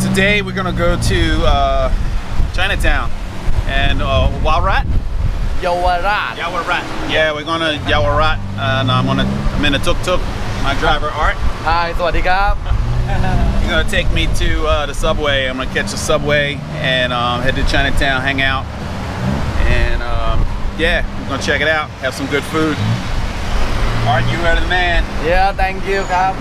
So today we're gonna go to Chinatown and Yaowarat. Yaowarat. Yaowarat. Yeah, we're gonna Yaowarat, and I'm in a tuk-tuk. My driver Art. Hi, Sawadika. You're gonna take me to the subway. I'm gonna catch the subway and head to Chinatown, hang out, and yeah, we're gonna check it out. Have some good food. Art, you are the man. Yeah, thank you, Kap.